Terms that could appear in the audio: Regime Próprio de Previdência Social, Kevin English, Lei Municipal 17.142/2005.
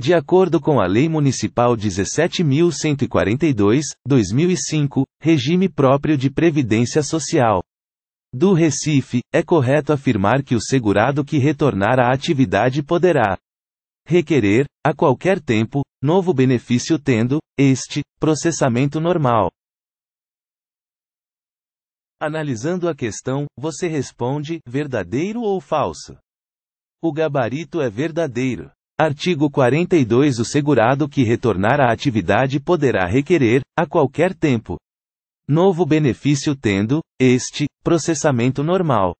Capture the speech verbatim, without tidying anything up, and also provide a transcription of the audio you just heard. De acordo com a Lei Municipal dezessete mil cento e quarenta e dois, dois mil e cinco, Regime Próprio de Previdência Social do Recife, é correto afirmar que o segurado que retornar à atividade poderá requerer, a qualquer tempo, novo benefício tendo, este, processamento normal. Analisando a questão, você responde, verdadeiro ou falso? O gabarito é verdadeiro. Artigo quarenta e dois. O segurado que retornar à atividade poderá requerer, a qualquer tempo, novo benefício tendo, este, processamento normal.